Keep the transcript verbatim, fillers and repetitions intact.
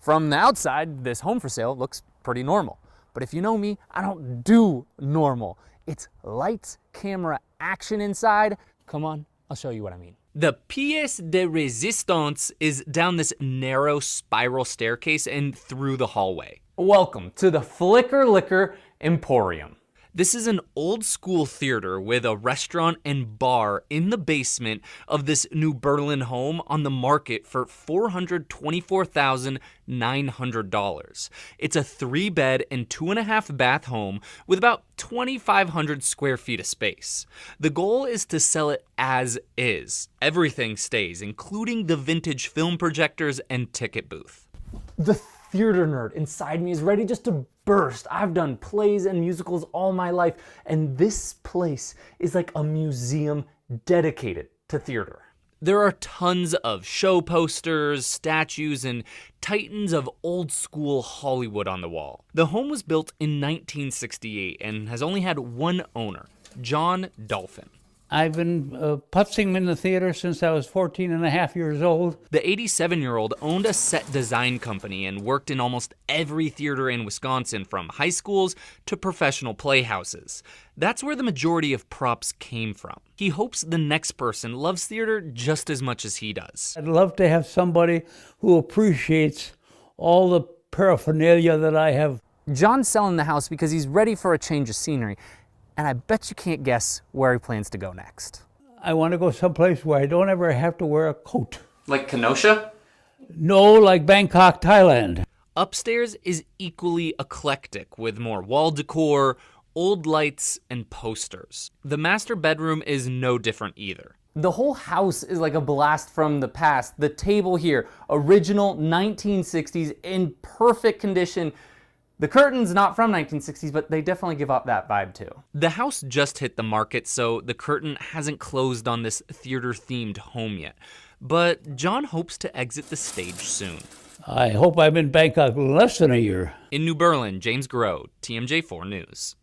From the outside, this home for sale looks pretty normal. But if you know me, I don't do normal. It's lights, camera, action inside. Come on, I'll show you what I mean. The pièce de résistance is down this narrow spiral staircase and through the hallway. Welcome to the Flicker Licker Emporium. This is an old school theater with a restaurant and bar in the basement of this New Berlin home on the market for four hundred twenty-four thousand nine hundred dollars. It's a three bed and two and a half bath home with about twenty-five hundred square feet of space. The goal is to sell it as is. Everything stays, including the vintage film projectors and ticket booth. The theater nerd inside me is ready just to burst. I've done plays and musicals all my life, and this place is like a museum dedicated to theater. There are tons of show posters, statues, and titans of old school Hollywood on the wall. The home was built in nineteen sixty-eight and has only had one owner, John Dolphin. I've been uh, putzing in the theater since I was fourteen and a half years old. The eighty-seven-year-old owned a set design company and worked in almost every theater in Wisconsin, from high schools to professional playhouses. That's where the majority of props came from. He hopes the next person loves theater just as much as he does. I'd love to have somebody who appreciates all the paraphernalia that I have. John's selling the house because he's ready for a change of scenery. And I bet you can't guess where he plans to go next. I want to go someplace where I don't ever have to wear a coat. Like Kenosha? No, like Bangkok, Thailand. Upstairs is equally eclectic with more wall decor, old lights, and posters. The master bedroom is no different either. The whole house is like a blast from the past. The table here, original nineteen sixties in perfect condition. The curtains, not from nineteen sixties, but they definitely give off that vibe too. The house just hit the market, so the curtain hasn't closed on this theater-themed home yet. But John hopes to exit the stage soon. I hope I'm in Bangkok in less than a year. In New Berlin, James Groh, T M J four News.